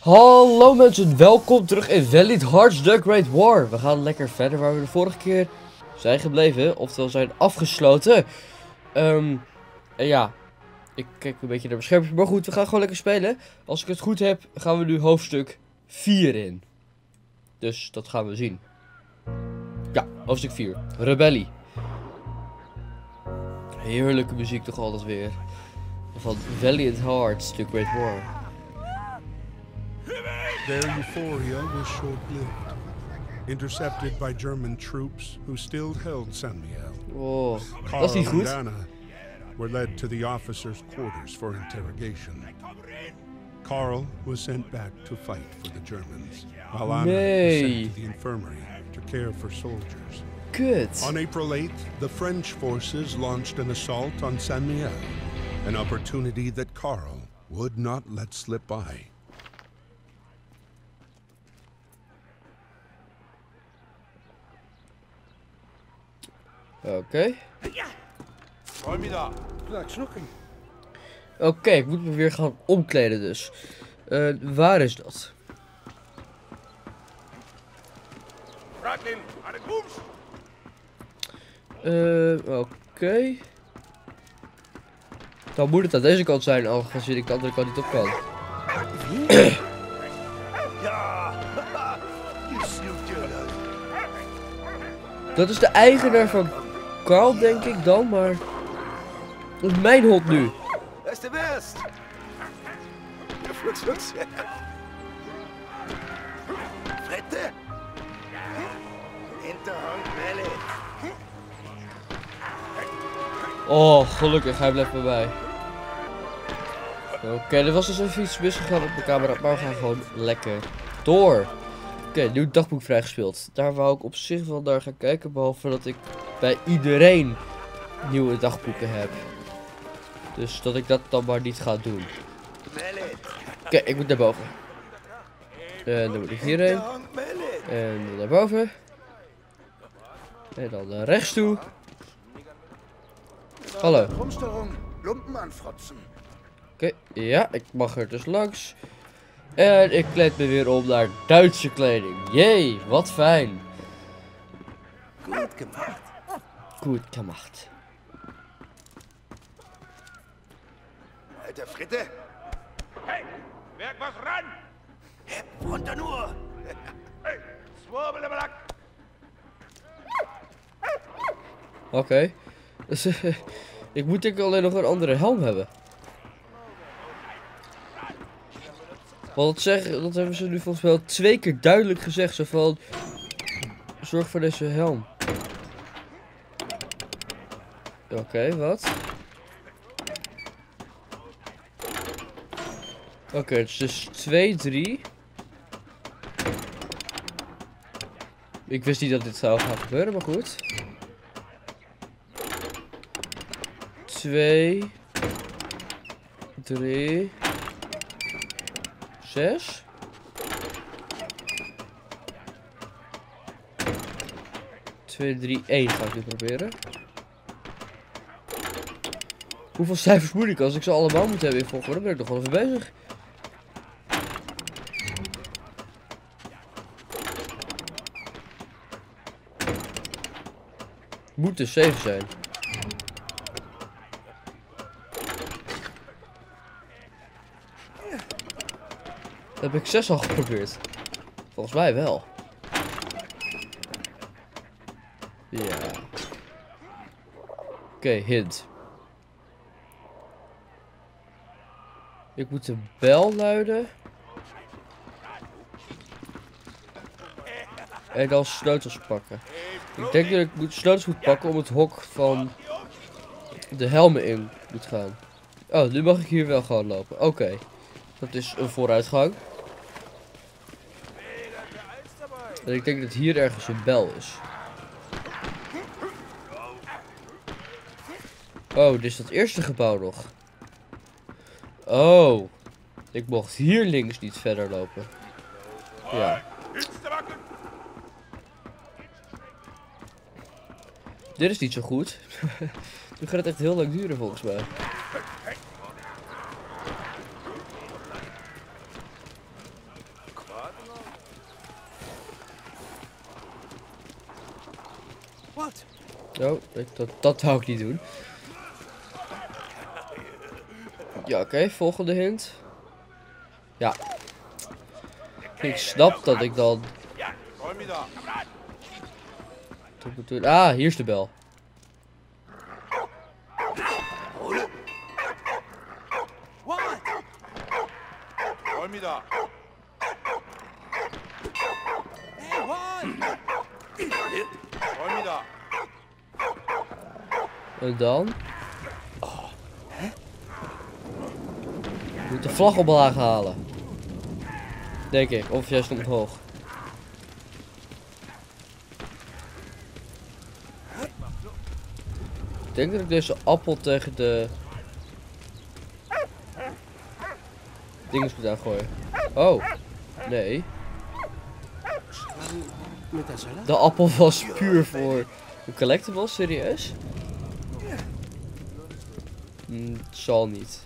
Hallo mensen, welkom terug in Valiant Hearts The Great War. We gaan lekker verder waar we de vorige keer zijn gebleven, oftewel zijn afgesloten. Ja, ik kijk een beetje naar mijn schermpje, maar goed, we gaan gewoon lekker spelen. Als ik het goed heb, gaan we nu hoofdstuk 4 in. Dus dat gaan we zien. Ja, hoofdstuk 4, Rebellie. Heerlijke muziek toch altijd weer. Van Valiant Hearts The Great War. Their euphoria was short-lived, intercepted by German troops who still held San Miguel. Oh, Carl and Anna were led to the officers' quarters for interrogation. Carl was sent back to fight for the Germans, while Anna was sent to the infirmary to care for soldiers. Good. On April 8th, the French forces launched an assault on San Miguel, an opportunity that Carl would not let slip by. Oké, ik moet me weer gaan omkleden dus. Waar is dat? Oké. Dan moet het aan deze kant zijn, aangezien ik de andere kant niet op kan. Dat is de eigenaar van Carl, denk ik dan, maar dat is mijn hond nu. Dat is de best. Frette. Oh, gelukkig, hij blijft bij mij. Oké, er was dus even iets misgegaan op de camera, maar we gaan gewoon lekker door. Oké, nieuw dagboek vrijgespeeld. Daar wou ik op zich wel naar gaan kijken, behalve dat ik bij iedereen nieuwe dagboeken heb. Dus dat ik dat dan maar niet ga doen. Oké, ik moet naar boven. En dan moet ik hierheen. En dan naar boven. En dan naar rechts toe. Hallo. Oké, ja, ik mag er dus langs. En ik kleed me weer om naar Duitse kleding. Jee, wat fijn. Goed gemaakt. Goed gemaakt. Alter Fritte. Hey, werk was ran. Heb runter nur. Hey, zwobbelebelak. Oké. Dus, ik moet denk ik alleen nog een andere helm hebben. Want dat hebben ze nu volgens mij wel 2 keer duidelijk gezegd. Zo van, zorg voor deze helm. Oké, wat? Oké, het is dus 2, 3. Ik wist niet dat dit zou gaan gebeuren, maar goed. 2, 3... 6. Twee, drie, 1 ga ik nu proberen. Hoeveel cijfers moet ik? Als ik ze allemaal moet hebben in volgorde, dan ben ik nog wel even bezig. Moet dus 7 zijn. Heb ik 6 al geprobeerd? Volgens mij wel. Ja. Oké, hint. Ik moet de bel luiden. En dan sleutels pakken. Ik denk dat ik sleutels moet pakken om het hok van de helmen in moet gaan. Oh, nu mag ik hier wel gewoon lopen. Oké. Dat is een vooruitgang. En ik denk dat hier ergens een bel is. Oh, dit is dat eerste gebouw nog. Oh. Ik mocht hier links niet verder lopen. Ja. Dit is niet zo goed. Nu gaat het echt heel lang duren volgens mij. Oh, dat wou ik niet doen. Ja, oké, volgende hint. Ja. Ik snap dat ik dan... Ah, hier is de bel. En dan? Oh, hè? Je moet de vlag omlaag halen. Denk ik, of juist omhoog. Ik denk dat ik deze appel tegen de... dinges moet aangooien. Oh, nee. De appel was puur voor een collectible, serieus? Het zal niet.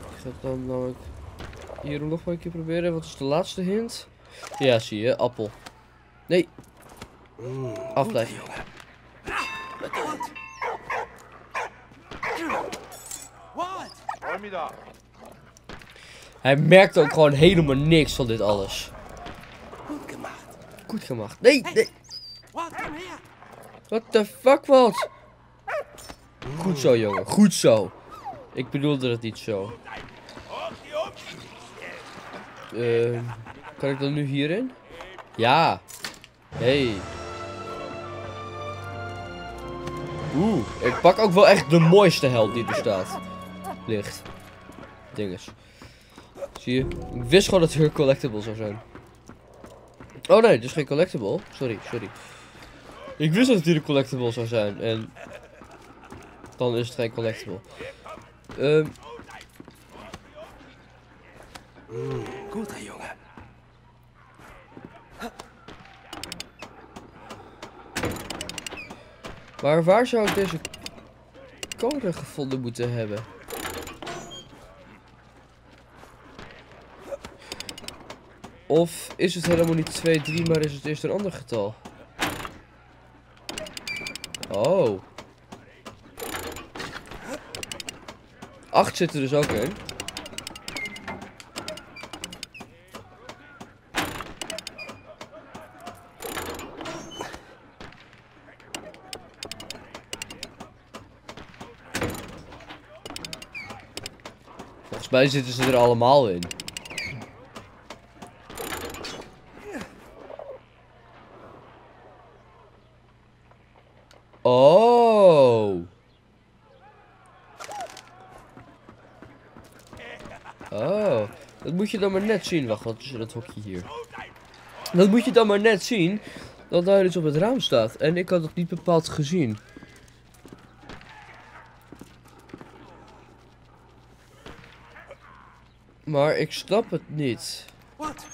Ik ga dan namelijk hier nog een keer proberen. Wat is de laatste hint? Ja, zie je, appel. Nee. Afblijven, jongen. Hij merkt ook gewoon helemaal niks van dit alles. Goed gemaakt. Goed gemaakt. Nee, nee. What the fuck, Walt? Goed zo, jongen. Goed zo. Ik bedoelde het niet zo. Kan ik dan nu hierin? Ja. Hey. Oeh. Ik pak ook wel echt de mooiste held die er staat. Licht. Dinges. Zie je? Ik wist gewoon dat hier collectible zou zijn. Oh nee, dit is geen collectible. Sorry, sorry. Ik wist dat het hier een collectible zou zijn. En... dan is het geen collectible. Goed hè, jongen. Maar waar zou ik deze code gevonden moeten hebben? Of is het helemaal niet 2, 3, maar is het eerst een ander getal? Oh. 8 zit er dus ook in. Volgens mij zitten ze er allemaal in. Oh. Oh, dat moet je dan maar net zien. Wacht, wat is dat hokje hier? Dat moet je dan maar net zien dat daar iets op het raam staat. En ik had het niet bepaald gezien. Maar ik snap het niet. Wat?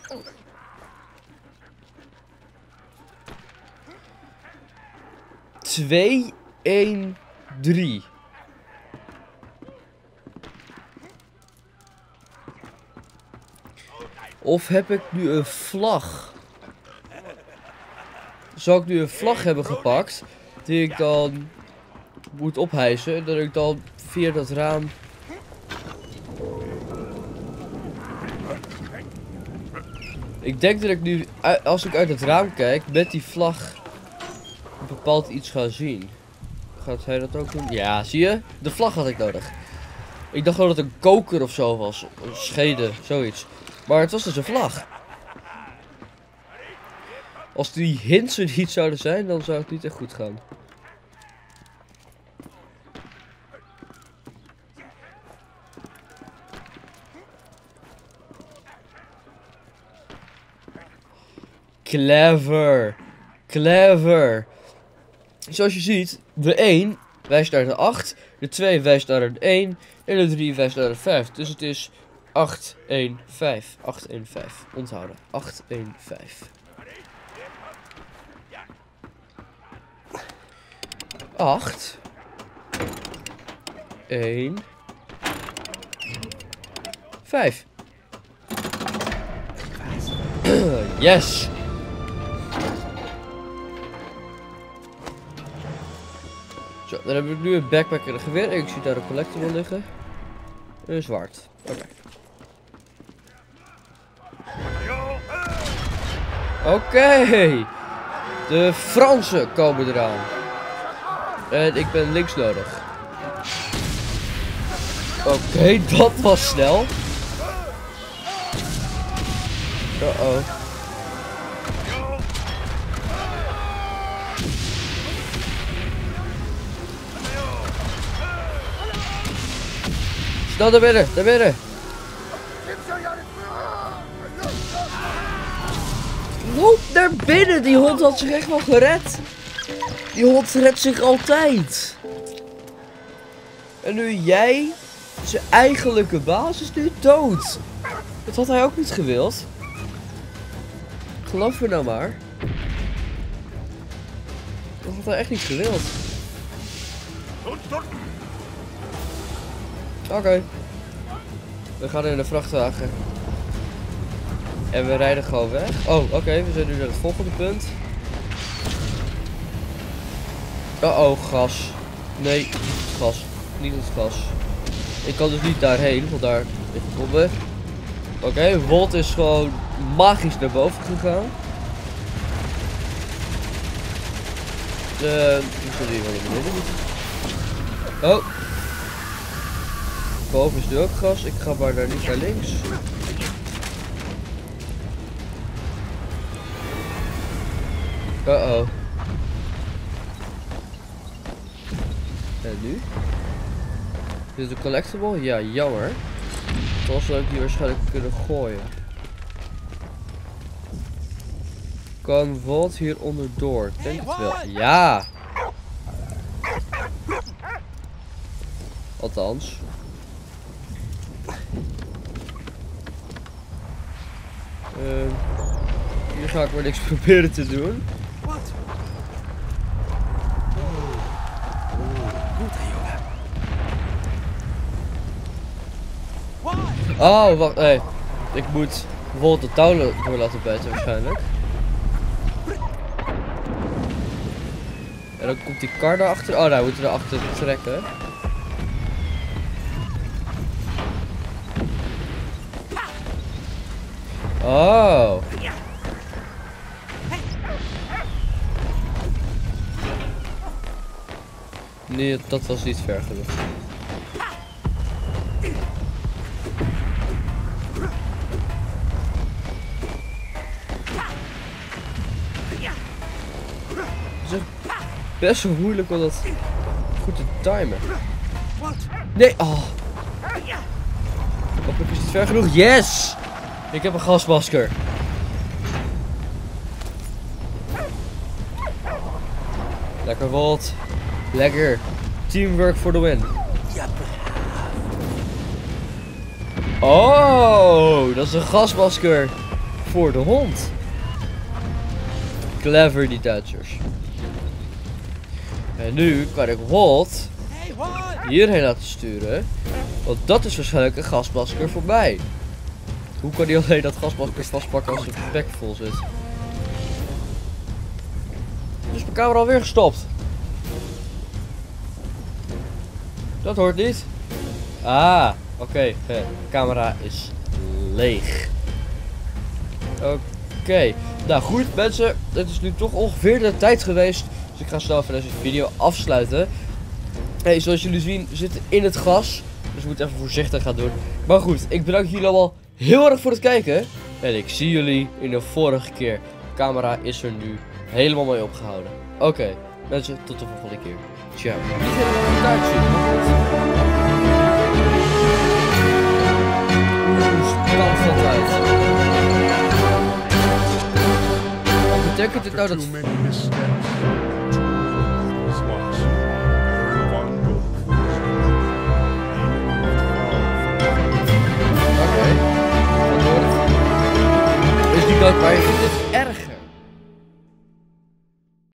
Twee, 1, 3. Of heb ik nu een vlag? Zou ik nu een vlag hebben gepakt die ik dan moet ophijsen en dat ik dan via dat raam... Ik denk dat ik nu, als ik uit het raam kijk, met die vlag bepaald iets ga zien. Gaat hij dat ook doen? Ja, zie je? De vlag had ik nodig. Ik dacht wel dat het een koker of zo was. Een schede, zoiets. Maar het was dus een vlag. Als die hints er niet zouden zijn, dan zou het niet echt goed gaan. Clever. Clever. Zoals je ziet, de 1 wijst naar de 8. De 2 wijst naar een 1. En de 3 wijst naar de 5. Dus het is 8, 1, 5. 8, 1, 5. Onthouden. 8, 1, 5. 8. 1. 5. Yes! Zo, dan hebben we nu een backpack en een geweer. En ik zie daar een collectible liggen. Een zwaard. Oké. Oké! De Fransen komen eraan. En ik ben links nodig. Oké, dat was snel. Uh-oh. Snel naar binnen, naar binnen. Loop naar binnen, die hond had zich echt wel gered. Die hond redt zich altijd. En nu jij, zijn eigenlijke baas, is nu dood. Dat had hij ook niet gewild. Geloof me nou maar. Dat had hij echt niet gewild. Oké. We gaan in de vrachtwagen. En we rijden gewoon weg. Oh, oké. We zijn nu naar het volgende punt. Oh, gas. Nee, niet het gas. Niet het gas. Ik kan dus niet daarheen, want daar ligt een bombe. Oké, Volt is gewoon magisch naar boven gegaan. Ik zal hier wel naar beneden moeten. Oh. Boven is nu ook gas. Ik ga maar daar niet naar links. Uh-oh. En nu? Is het een collectible? Ja, jammer. Zoals we die waarschijnlijk kunnen gooien. Kan Walt hier onderdoor? Ik denk het wel. Ja! Althans. Hier ga ik maar niks proberen te doen. Wat? Oh, wacht, nee. Ik moet Walt de touw door laten bijten waarschijnlijk. En dan komt die kar daarachter. Oh, daar moeten we erachter trekken. Oh. Nee, dat was niet ver genoeg. Best wel moeilijk om dat goed te timen. Nee, oh. Hopelijk is het ver genoeg. Yes! Ik heb een gasmasker. Lekker Walt. Lekker. Teamwork for the win. Oh, dat is een gasmasker voor de hond. Clever die Duitsers. En nu kan ik Walt hierheen laten sturen, want dat is waarschijnlijk een gasmasker voor mij. Hoe kan hij alleen dat gasmasker vastpakken als het bek vol zit? Dus mijn camera alweer gestopt. Dat hoort niet. Ah, oké. De camera is leeg. Oké. Nou goed mensen, het is nu toch ongeveer de tijd geweest. Dus ik ga snel even deze video afsluiten. Hey, zoals jullie zien, we zitten in het gas. Dus we moeten even voorzichtig gaan doen. Maar goed, ik bedank jullie allemaal heel erg voor het kijken. En ik zie jullie in de vorige keer. De camera is er nu helemaal mooi opgehouden. Oké, mensen, tot de volgende keer. Ciao. Betekent dit nou dat...